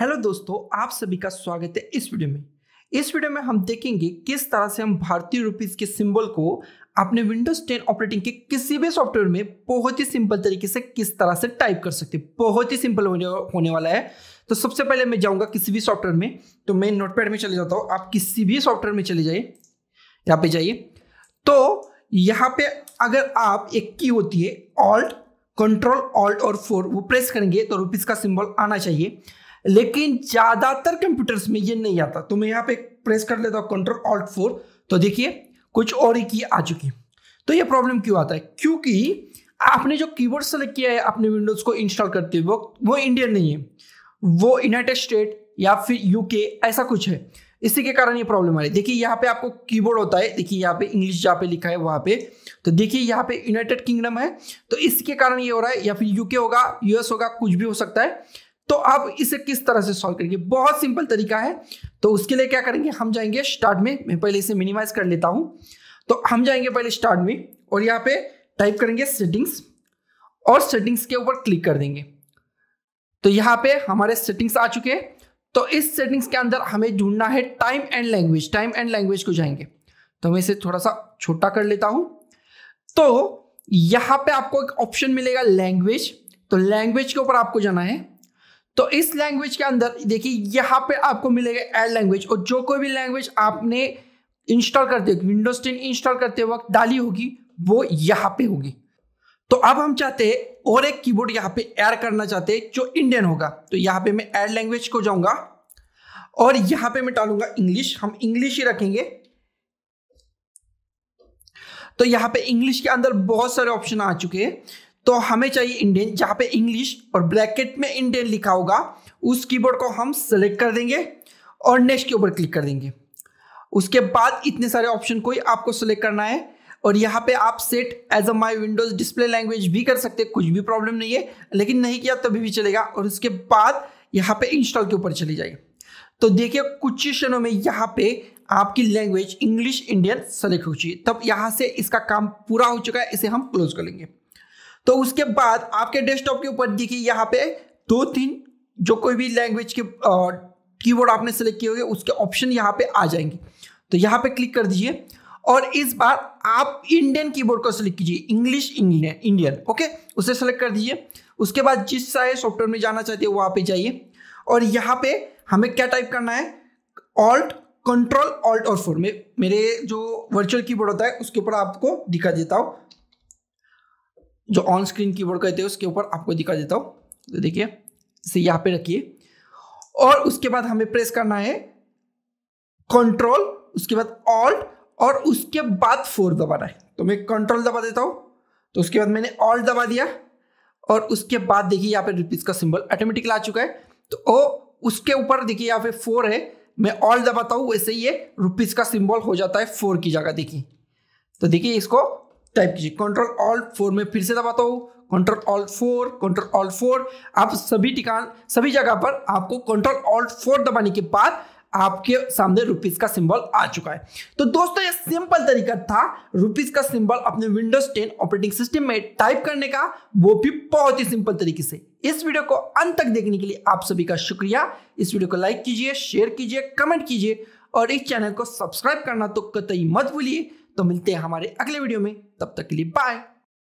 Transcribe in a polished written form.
Hello दोस्तों, आप सभी का स्वागत है इस वीडियो में। इस वीडियो में हम देखेंगे किस तरह से हम भारतीय रुपीस के सिंबल को अपने विंडोज 10 ऑपरेटिंग के किसी भी सॉफ्टवेयर में बहुत ही सिंपल तरीके से किस तरह से टाइप कर सकते हैं। बहुत ही सिंपल होने वाला है। तो सबसे पहले मैं जाऊंगा किसी भी सॉफ्टवेयर में, तो मैं नोटपैड में चले जाता हूँ। आप किसी भी सॉफ्टवेयर में चले जाइए, यहाँ पे जाइए। तो यहाँ पे अगर आप एक की होती है ऑल्ट कंट्रोल ऑल्ट और 4 वो प्रेस करेंगे तो रुपीस का सिंबल आना चाहिए, लेकिन ज्यादातर कंप्यूटर्स में ये नहीं आता। तो मैं यहाँ पे प्रेस कर लेता हूँ कंट्रोल ऑल्ट 4, तो देखिए कुछ और ही की आ चुकी। तो ये प्रॉब्लम क्यों आता है? क्योंकि आपने जो कीबोर्ड सेलेक्ट किया है अपने विंडोज को इंस्टॉल करते वक्त वो इंडियन नहीं है, वो यूनाइटेड स्टेट या फिर यूके ऐसा कुछ है। इसी के कारण ये प्रॉब्लम आ रही है। देखिए यहाँ पे आपको कीबोर्ड होता है, देखिए यहाँ पे इंग्लिश जहाँ पे लिखा है वहाँ पे, तो देखिए यहाँ पे यूनाइटेड किंगडम है, तो इसके कारण ये हो रहा है, या फिर यूके होगा, यूएस होगा, कुछ भी हो सकता है। तो आप इसे किस तरह से सॉल्व करेंगे? बहुत सिंपल तरीका है। तो उसके लिए क्या करेंगे, हम जाएंगे स्टार्ट में। मैं पहले इसे मिनिमाइज कर लेता हूं। तो हम जाएंगे पहले स्टार्ट में और यहाँ पे टाइप करेंगे सेटिंग्स और सेटिंग्स के ऊपर क्लिक कर देंगे। तो यहाँ पे हमारे सेटिंग्स आ चुके हैं। तो इस सेटिंग्स के अंदर हमें ढूंढना है time and language. Time and language को जाएंगे, तो मैं इसे थोड़ा सा छोटा कर लेता हूं। तो यहाँ पे आपको एक ऑप्शन मिलेगा लैंग्वेज, तो लैंग्वेज के ऊपर आपको जाना है। तो इस लैंग्वेज के अंदर देखिए यहाँ पे आपको मिलेगा एड लैंग्वेज, और जो कोई भी लैंग्वेज आपने इंस्टॉल करते विंडोज 10 इंस्टॉल करते वक्त डाली होगी वो यहाँ पे होगी। तो अब हम चाहते हैं और एक कीबोर्ड यहाँ पे ऐड करना चाहते हैं जो इंडियन होगा। तो यहाँ पे मैं एड लैंग्वेज को जाऊंगा और यहाँ पे मैं डालूंगा इंग्लिश। हम इंग्लिश ही रखेंगे। तो यहाँ पे इंग्लिश के अंदर बहुत सारे ऑप्शन आ चुके हैं। तो हमें चाहिए इंडियन, जहां पे इंग्लिश और ब्रैकेट में इंडियन लिखा होगा उस कीबोर्ड को हम सेलेक्ट कर देंगे और नेक्स्ट के ऊपर क्लिक कर देंगे। उसके बाद इतने सारे ऑप्शन को ही आपको सेलेक्ट करना है, और यहाँ पे आप set as a my Windows display language भी कर सकते, कुछ भी प्रॉब्लम नहीं है, लेकिन नहीं किया तभी भी चलेगा। और उसके बाद यहाँ पे इंस्टॉल के ऊपर चले जाइए। तो देखिए कुछ ही क्षणों में यहाँ पे आपकी लैंग्वेज इंग्लिश इंडियन सेलेक्ट हो चुकी। तब यहाँ से इसका काम पूरा हो चुका है, इसे हम क्लोज कर लेंगे। तो उसके बाद आपके डेस्कटॉप के ऊपर देखिए यहाँ पे 2-3 जो कोई भी लैंग्वेज के कीबोर्ड आपने सेलेक्ट किए होंगे उसके ऑप्शन यहाँ पे आ जाएंगे। तो यहाँ पे क्लिक कर दीजिए और इस बार आप इंडियन कीबोर्ड को सेलेक्ट कीजिए, इंग्लिश इंडियन, ओके, उसे सेलेक्ट कर दीजिए। उसके बाद जिस सारे सॉफ्टवेयर में जाना चाहते हो वहाँ पे जाइए, और यहाँ पे हमें क्या टाइप करना है, ऑल्ट कंट्रोल ऑल्ट और 4 में मेरे जो वर्चुअल कीबोर्ड होता है उसके ऊपर आपको दिखा देता हूँ, जो ऑन स्क्रीन कीबोर्ड कहते हैं उसके ऊपर आपको दिखा देता हूँ। तो देखिए इसे यहाँ पे रखिए और उसके बाद हमें प्रेस करना है कंट्रोल, उसके बाद ऑल्ट और उसके बाद 4 दबाना है। तो मैं कंट्रोल दबा देता हूँ, तो उसके बाद मैंने ऑल्ट दबा दिया और उसके बाद देखिए यहाँ पे रुपीस का सिंबल ऑटोमेटिकली आ चुका है। तो उसके ऊपर देखिए यहाँ पे 4 है, मैं ऑल्ट दबाता हूँ, वैसे ये रुपीस का सिंबल हो जाता है 4 की जगह। देखिए तो देखिए इसको टाइप कीजिए कंट्रोल ऑल्ट 4 में फिर से दबाता हूँ, कंट्रोल ऑल्ट 4, कंट्रोल ऑल्ट 4। आप सभी जगह पर आपको कंट्रोल ऑल्ट 4 दबाने के बाद आपके सामने रुपीस का सिंबल आ चुका है। तो दोस्तों ये सिंपल तरीका था रुपीस का सिंबल अपने विंडोज 10 ऑपरेटिंग सिस्टम में टाइप करने का, वो भी बहुत ही सिंपल तरीके से। इस वीडियो को अंत तक देखने के लिए आप सभी का शुक्रिया। इस वीडियो को लाइक कीजिए, शेयर कीजिए, कमेंट कीजिए, और इस चैनल को सब्सक्राइब करना तो कतई मत भूलिए। तो मिलते हैं हमारे अगले वीडियो में, तब तक के लिए बाय।